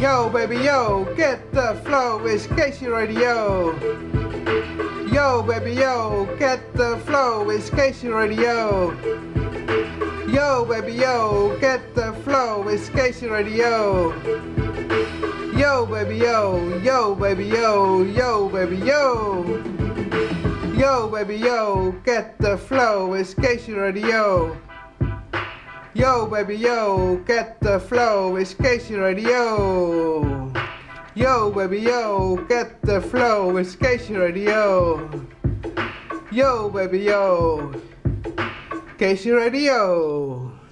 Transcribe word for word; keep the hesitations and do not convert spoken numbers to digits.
Yo baby yo, get the flow, is K C Radio. Yo baby yo, get the flow, is K C Radio. Yo baby yo, get the flow, is K C Radio. Yo baby yo, yo baby yo, yo baby yo. Yo baby yo, get the flow, is K C Radio. Yo baby yo, get the flow, is K C Radio. Yo baby yo, get the flow, is K C Radio. Yo baby yo, K C Radio.